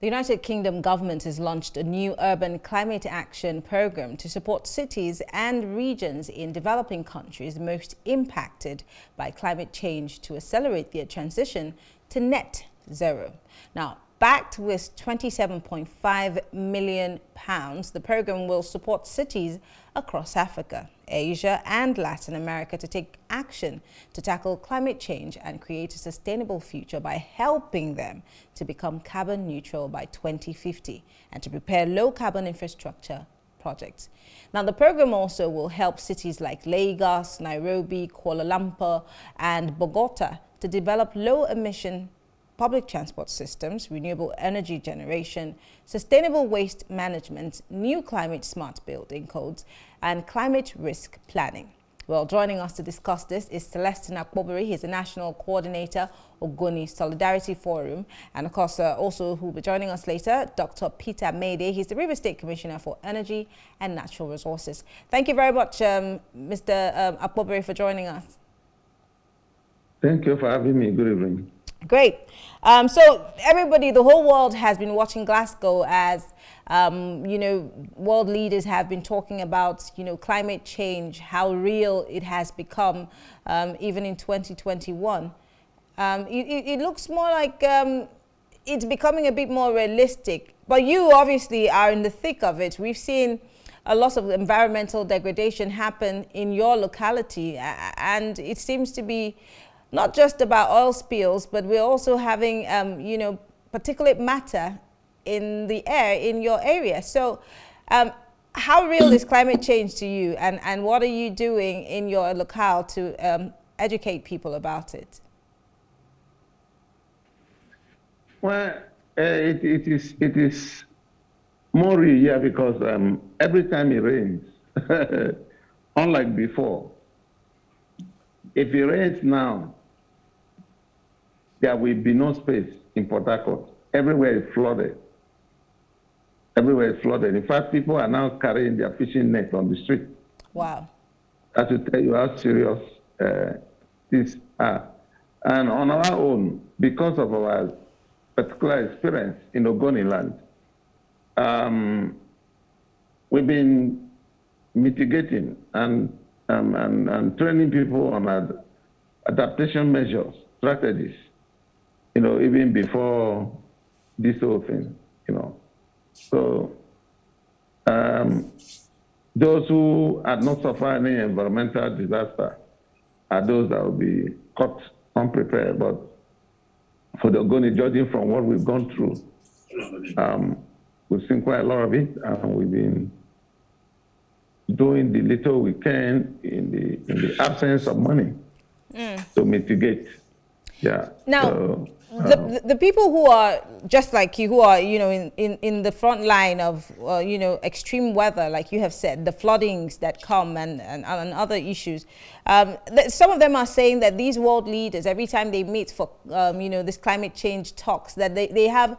The United Kingdom government has launched a new urban climate action program to support cities and regions in developing countries most impacted by climate change to accelerate their transition to net zero. Now, backed with £27.5 million, the program will support cities across Africa, Asia and Latin America to take action to tackle climate change and create a sustainable future by helping them to become carbon neutral by 2050 and to prepare low carbon infrastructure projects. Now, the program also will help cities like Lagos, Nairobi, Kuala Lumpur and Bogota to develop low emission public transport systems, renewable energy generation, sustainable waste management, new climate smart building codes, and climate risk planning. Well, joining us to discuss this is Celestine Akpobari. He's the National Coordinator, Ogoni Solidarity Forum. And of course, also who will be joining us later, Dr. Peter Medee. He's the Rivers State Commissioner for Energy and Natural Resources. Thank you very much, Mr. Akpobari, for joining us. Thank you for having me. Good evening. Great. So everybody, the whole world has been watching Glasgow as, you know, world leaders have been talking about, you know, climate change, how real it has become, even in 2021. It looks more like it's becoming a bit more realistic, but you obviously are in the thick of it. We've seen a lot of environmental degradation happen in your locality, and it seems to be not just about oil spills, but we're also having, you know, particulate matter in the air in your area. So how real is climate change to you, and what are you doing in your locale to educate people about it? Well, it is more real, yeah, because every time it rains, unlike before, if it rains now, there will be no space in Port Harcourt. Everywhere is flooded. Everywhere is flooded. In fact, people are now carrying their fishing nets on the street. Wow. That should tell you how serious these are. And on our own, because of our particular experience in Ogoni land, we've been mitigating and training people on adaptation measures, strategies, you know, even before this whole thing, you know. So those who had not suffered any environmental disaster are those that will be caught unprepared. But for the Ogoni, judging from what we've gone through, we've seen quite a lot of it, and we've been doing the little we can in the absence of money to mitigate. Yeah. Now, the people who are just like you, who are, you know, in the front line of you know, extreme weather, like you have said, the floodings that come and other issues. Some of them are saying that these world leaders, every time they meet for you know, this climate change talks, that they have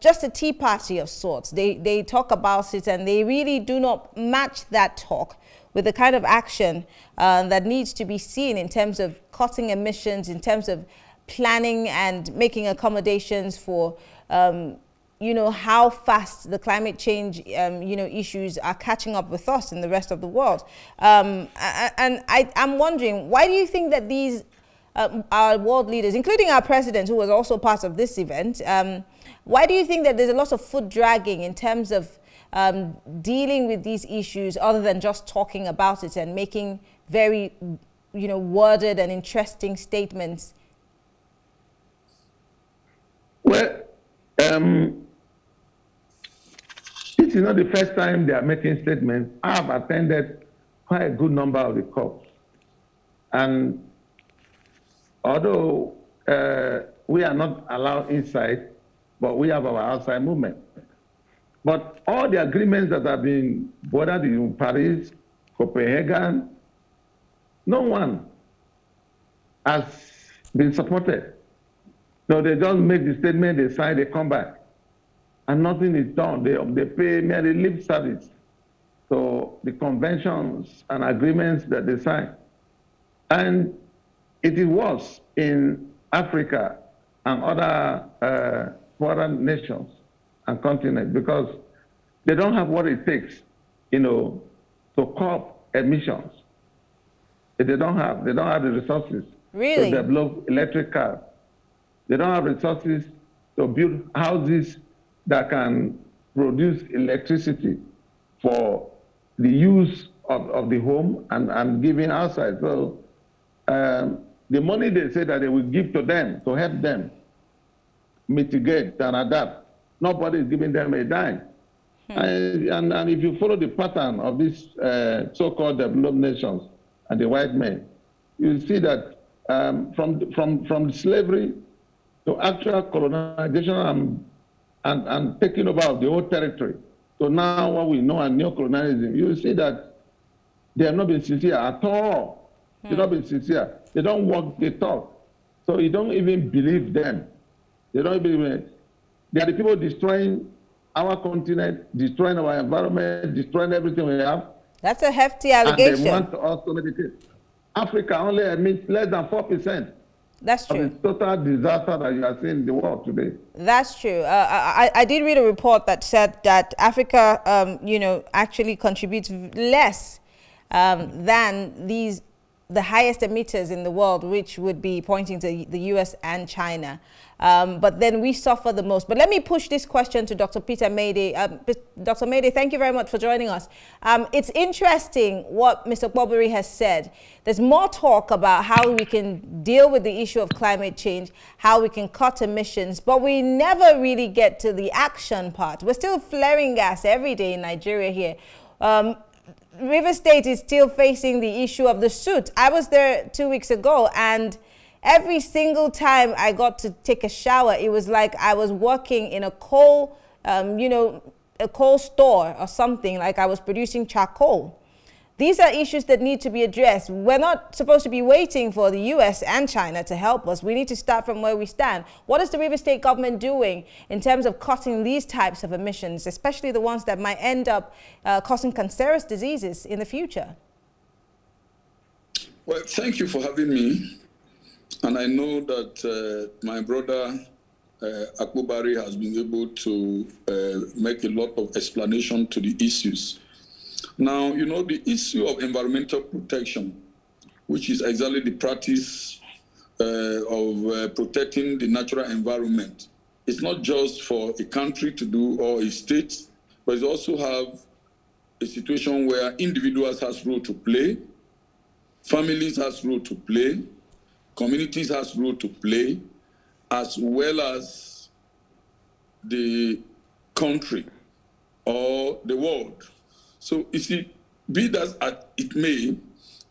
just a tea party of sorts. They talk about it, and they really do not match that talk with the kind of action that needs to be seen in terms of cutting emissions, in terms of planning and making accommodations for, you know, how fast the climate change, you know, issues are catching up with us and the rest of the world. And I'm wondering, why do you think that these our world leaders, including our president, who was also part of this event, why do you think that there's a lot of foot dragging in terms of dealing with these issues, other than just talking about it and making very, you know, worded and interesting statements? Well, this is not the first time they are making statements. I have attended quite a good number of the COPs, and although we are not allowed inside, but we have our outside movement. But all the agreements that have been bordered in Paris, Copenhagen, no one has been supported. No, they just make the statement, they sign, they come back, and nothing is done. They pay merely lip service to the conventions and agreements that they sign. And it was in Africa and other foreign nations and continents because they don't have what it takes, you know, to curb emissions. They don't have the resources really? To develop electric cars. They don't have resources to build houses that can produce electricity for the use of the home and giving outside. So the money they say that they will give to them, to help them mitigate and adapt, nobody is giving them a dime. Hmm. And if you follow the pattern of these so-called developed nations and the white men, you see that from slavery to actual colonization and taking over the whole territory. So now what we know as neocolonialism, you see that they have not been sincere at all. Hmm. They've not been sincere. They don't walk the talk. So you don't even believe them. They don't even. They are the people destroying our continent, destroying our environment, destroying everything we have. That's a hefty allegation. And they want us to meditate. Africa only emits less than 4%. That's true. It's total disaster that you are seeing in the world today. That's true. I did read a report that said that Africa, you know, actually contributes less than the highest emitters in the world, which would be pointing to the U.S. and China. But then we suffer the most. But let me push this question to Dr. Peter Medee. Dr. Medee, thank you very much for joining us. It's interesting what Mr. Akpobari has said. There's more talk about how we can deal with the issue of climate change, how we can cut emissions, but we never really get to the action part. We're still flaring gas every day in Nigeria here. Rivers State is still facing the issue of the soot. I was there 2 weeks ago, and every single time I got to take a shower, it was like I was working in a coal, you know, a coal store or something, like I was producing charcoal. These are issues that need to be addressed. We're not supposed to be waiting for the U.S. and China to help us. We need to start from where we stand. What is the Rivers State government doing in terms of cutting these types of emissions, especially the ones that might end up causing cancerous diseases in the future? Well, thank you for having me. And I know that my brother Akpobari has been able to make a lot of explanation to the issues. Now, you know, the issue of environmental protection, which is exactly the practice of protecting the natural environment, it's not just for a country to do or a state, but it also have a situation where individuals has role to play, families has role to play, communities has role to play, as well as the country or the world. So, you see, be that it may,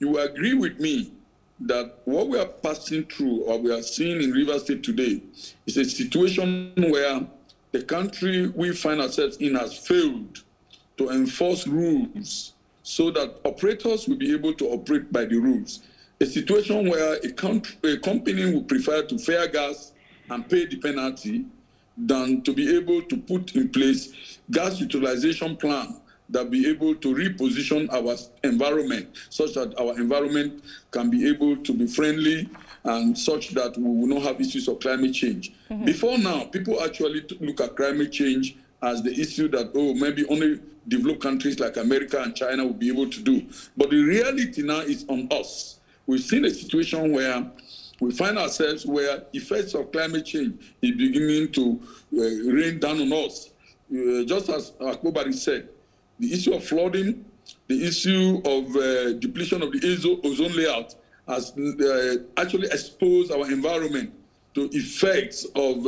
you agree with me that what we are passing through or we are seeing in Rivers State today is a situation where the country we find ourselves in has failed to enforce rules so that operators will be able to operate by the rules. A situation where a company would prefer to fare gas and pay the penalty than to be able to put in place gas utilization plan that be able to reposition our environment such that our environment can be able to be friendly and such that we will not have issues of climate change. Mm-hmm. Before now, people actually look at climate change as the issue that, oh, maybe only developed countries like America and China will be able to do. But the reality now is on us. We've seen a situation where we find ourselves where effects of climate change is beginning to rain down on us. Just as Akpobari said, the issue of flooding, the issue of depletion of the ozone layout has actually exposed our environment to effects of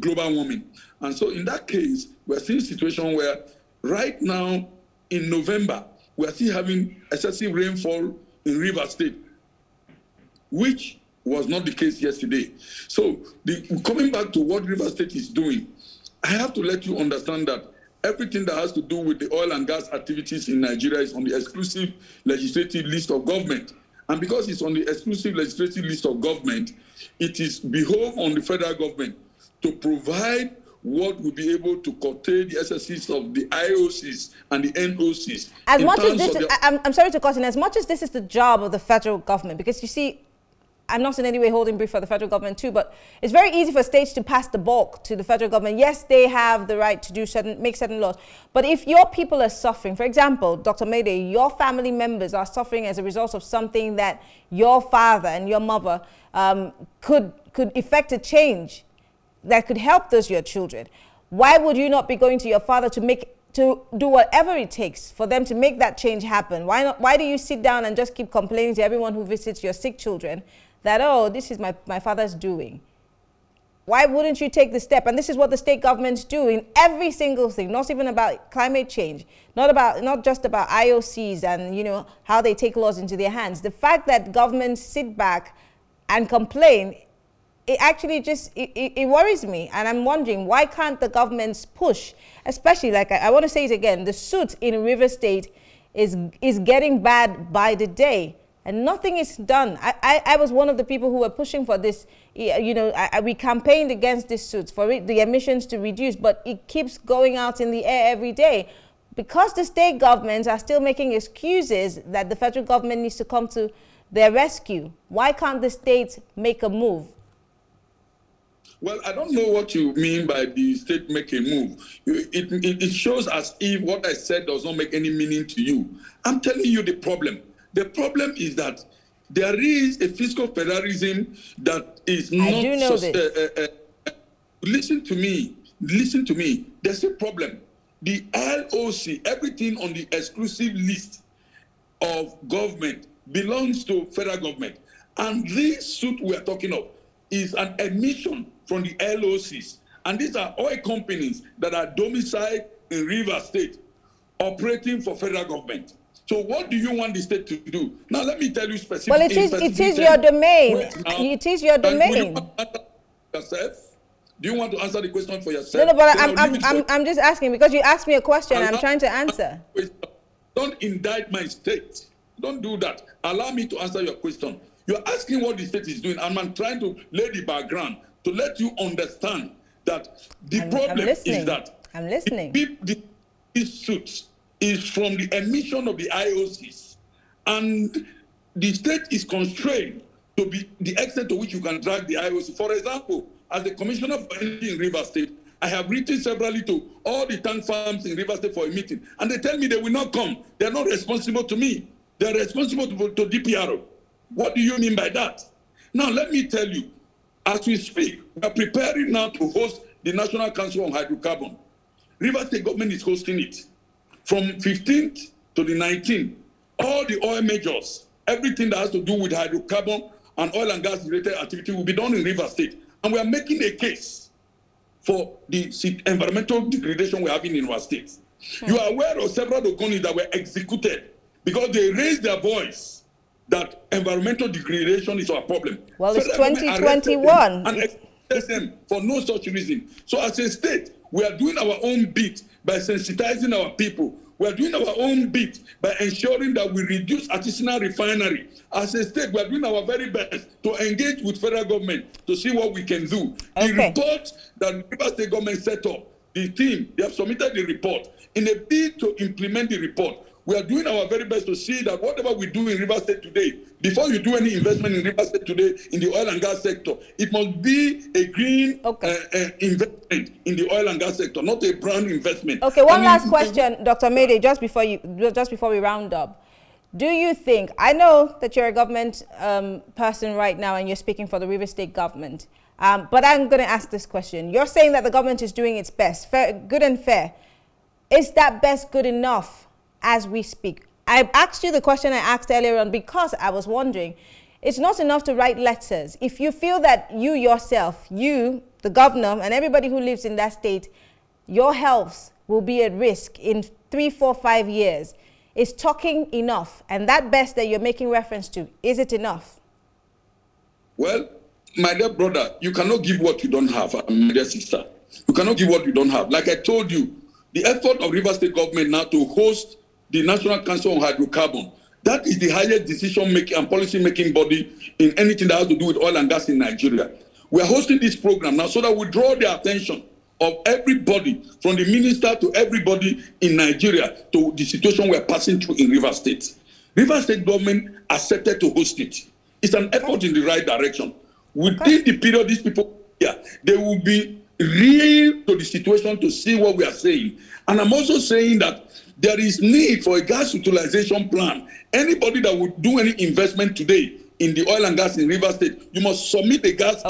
global warming. And so in that case, we're seeing a situation where right now in November, we're still having excessive rainfall in Rivers State, which was not the case yesterday. So coming back to what Rivers State is doing, I have to let you understand that everything that has to do with the oil and gas activities in Nigeria is on the exclusive legislative list of government. And because it's on the exclusive legislative list of government, it is behoved on the federal government to provide what will be able to curtail the excesses of the IOCs and the NOCs. As much as this, I'm sorry to cut in, as much as this is the job of the federal government, because you see, I'm not in any way holding brief for the federal government too, but it's very easy for states to pass the bulk to the federal government. Yes, they have the right to do certain, make certain laws. But if your people are suffering, for example, Dr. Medee, your family members are suffering as a result of something that your father and your mother could effect a change that could help those your children. Why would you not be going to your father to do whatever it takes for them to make that change happen? Why not? Why do you sit down and just keep complaining to everyone who visits your sick children that, oh, this is my father's doing? Why wouldn't you take the step? And this is what the state governments do in every single thing, not even about climate change, not just about IOCs and, you know, how they take laws into their hands. The fact that governments sit back and complain, it actually just, it worries me. And I'm wondering, why can't the governments push? Especially, like, I want to say it again, the soot in Rivers State is getting bad by the day. And nothing is done. I was one of the people who were pushing for this. You know, we campaigned against these suits for the emissions to reduce, but it keeps going out in the air every day because the state governments are still making excuses that the federal government needs to come to their rescue. Why can't the states make a move? Well, I don't know what you mean by the state make a move. It shows as if what I said does not make any meaning to you. I'm telling you the problem. The problem is that there is a fiscal federalism that is not... I do know this. Listen to me. There's a problem. The LOC, everything on the exclusive list of government belongs to federal government. And this suit we are talking of is an emission from the LOCs. And these are oil companies that are domiciled in Rivers State, operating for federal government. So what do you want the state to do? Now, let me tell you specifically. Well, it is your domain. It is your domain. Do you want to answer the question for yourself? No, but I'm just asking because you asked me a question. I'm trying to answer. Don't indict my state. Don't do that. Allow me to answer your question. You're asking what the state is doing, and I'm trying to lay the background to let you understand that the problem is that I'm listening. These suits is from the emission of the IOCs. And the state is constrained to be the extent to which you can drag the IOC. For example, as the Commissioner of Energy in Rivers State, I have written severally to all the tank farms in Rivers State for a meeting. And they tell me they will not come. They're not responsible to me. They're responsible to DPRO. What do you mean by that? Now, let me tell you, as we speak, we are preparing now to host the National Council on Hydrocarbon. Rivers State government is hosting it. From 15th to the 19th, all the oil majors, everything that has to do with hydrocarbon and oil and gas related activity will be done in Rivers State. And we are making a case for the environmental degradation we're having in our state. You are aware of several Ogonis that were executed because they raised their voice that environmental degradation is our problem. Well, so it's 2021. And arrested them for no such reason. So as a state, we are doing our own bit by sensitizing our people. We are doing our own bit by ensuring that we reduce artisanal refinery. As a state, we are doing our very best to engage with federal government to see what we can do. Okay. The report that the Rivers State government set up, the team, they have submitted the report. In a bid to implement the report, we are doing our very best to see that whatever we do in Rivers State today, before you do any investment in Rivers State today in the oil and gas sector, it must be a green investment in the oil and gas sector, not a brown investment. Okay, one last question, Dr. Medee, just before we round up. Do you think, I know that you're a government person right now and you're speaking for the Rivers State government, but I'm going to ask this question. You're saying that the government is doing its best, fair, good and fair. Is that best good enough as we speak? I asked you the question I asked earlier on because I was wondering, it's not enough to write letters. If you feel that you yourself, you, the governor, and everybody who lives in that state, your health will be at risk in 3, 4, 5 years, is talking enough? And that best that you're making reference to, is it enough? Well, my dear brother, you cannot give what you don't have, my dear sister. You cannot give what you don't have. Like I told you, the effort of Rivers State government now to host the National Council on Hydrocarbon. That is the highest decision-making and policy-making body in anything that has to do with oil and gas in Nigeria. We are hosting this program now so that we draw the attention of everybody, from the minister to everybody in Nigeria, to the situation we are passing through in Rivers State. Rivers State government accepted to host it. It's an effort in the right direction. Within the period these people here, they will be real to the situation to see what we are saying. And I'm also saying that there is need for a gas utilization plan. Anybody that would do any investment today in the oil and gas in Rivers State, you must submit a gas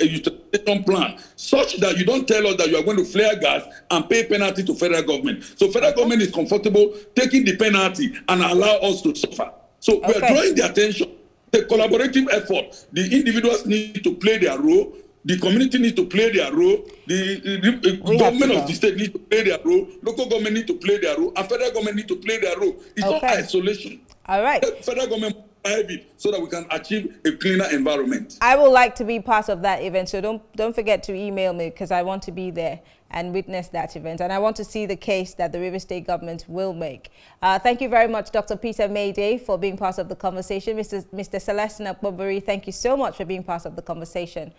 utilization plan such that you don't tell us that you are going to flare gas and pay penalty to federal government. So federal government is comfortable taking the penalty and allow us to suffer. So we are drawing the attention. The collaborative effort, the individuals need to play their role, the community needs to play their role, the government of the state needs to play their role, local government needs to play their role, and federal government needs to play their role. It's not isolation. All right. The federal government drive it so that we can achieve a cleaner environment. I would like to be part of that event, so don't forget to email me, because I want to be there and witness that event. And I want to see the case that the Rivers State government will make. Thank you very much, Dr. Peter Medee, for being part of the conversation. Mr. Celestine Akpobari, thank you so much for being part of the conversation.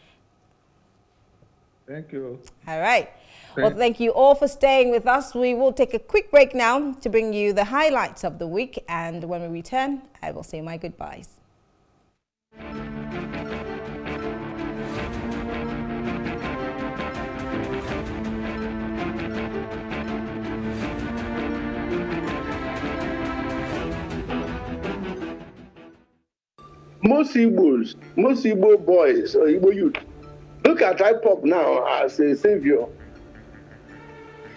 Thank you. All right. Well, thank you all for staying with us. We will take a quick break now to bring you the highlights of the week. And when we return, I will say my goodbyes. Most Igbo boys or Igbo youth look at hip-hop now as a savior,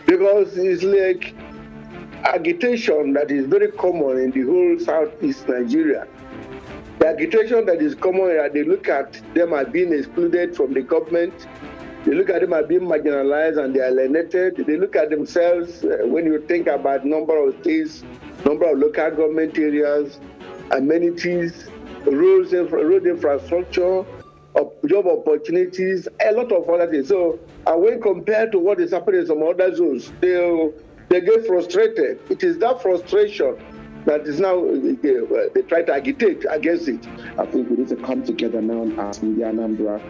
because it's like agitation that is very common in the whole Southeast Nigeria. The agitation that is common is that they look at them as being excluded from the government, they look at them as being marginalized and they are alienated, they look at themselves when you think about number of states, number of local government areas, amenities, roads, road infrastructure, job opportunities, a lot of other things. So, and when compared to what is happening in some other zones, they get frustrated. It is that frustration that is now, they try to agitate against it. I think we need to come together now as Media Anambra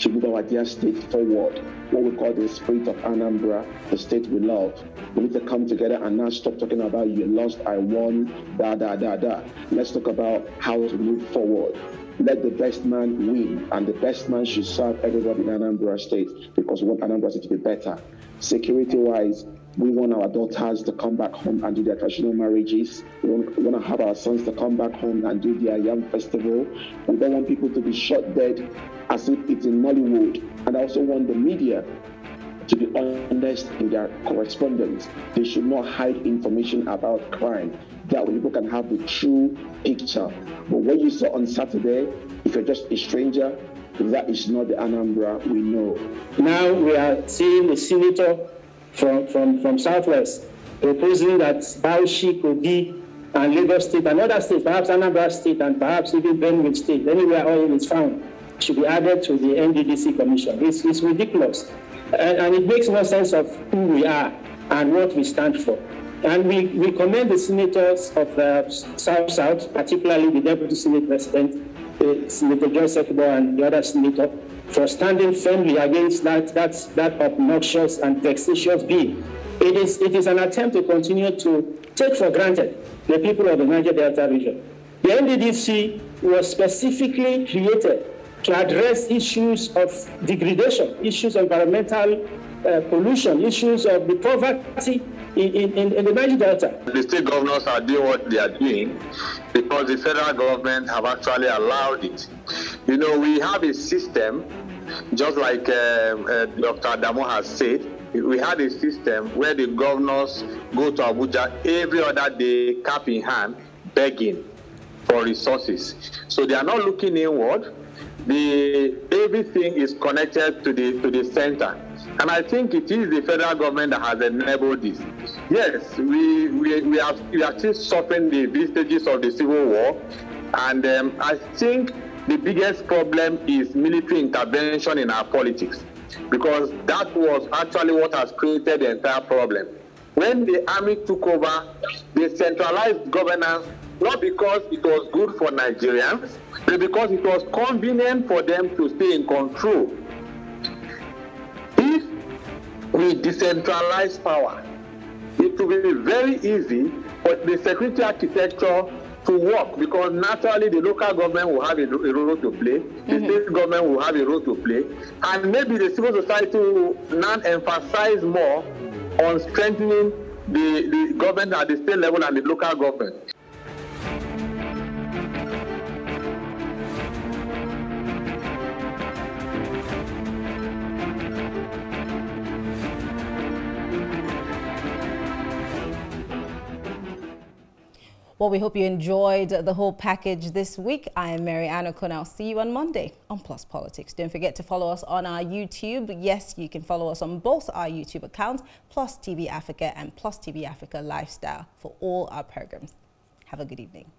to move our dear state forward, what we call the spirit of Anambra, the state we love. We need to come together and not stop talking about you lost, I won, Let's talk about how to move forward. Let the best man win, and the best man should serve everybody in Anambra State, because we want Anambra State to be better. Security-wise, we want our daughters to come back home and do their traditional marriages. We want to have our sons to come back home and do their yam festival. We don't want people to be shot dead as if it's in Nollywood. And I also want the media to be honest in their correspondence. They should not hide information about crime. That way people can have the true picture. But what you saw on Saturday, if you're just a stranger, that is not the Anambra we know. Now we are seeing a senator from Southwest proposing that Bauchi, Kogi, and Lagos State and other states, perhaps Anambra State and perhaps even Benue State, anywhere oil is found, should be added to the NDDC Commission. It's ridiculous. And it makes no sense of who we are and what we stand for. And we commend the senators of the South, particularly the Deputy Senate President, Senator Joe Sekibo, and the other senator, for standing firmly against that obnoxious and vexatious bill. It is an attempt to continue to take for granted the people of the Niger Delta region. The NDDC was specifically created to address issues of degradation, issues of environmental pollution, issues of the poverty in the Niger Delta. The state governors are doing what they are doing because the federal government have actually allowed it. You know, we have a system, just like Dr. Adamo has said, we had a system where the governors go to Abuja every other day, cap in hand, begging for resources. So they are not looking inward. Everything is connected to the center, and I think it is the federal government that has enabled this. Yes, we are still suffering the vestiges of the civil war, and I think the biggest problem is military intervention in our politics, because that was actually what has created the entire problem. When the army took over, they centralized governance, not because it was good for Nigerians, but because it was convenient for them to stay in control. If we decentralize power, it will be very easy for the security architecture to work, because naturally the local government will have a role to play, the state government will have a role to play, and maybe the civil society will not emphasize more on strengthening the government at the state level and the local government. Well, we hope you enjoyed the whole package this week. I am Mary Anna Co. I'll see you on Monday on Plus Politics. Don't forget to follow us on our YouTube. Yes, you can follow us on both our YouTube accounts, Plus TV Africa and Plus TV Africa Lifestyle, for all our programs. Have a good evening.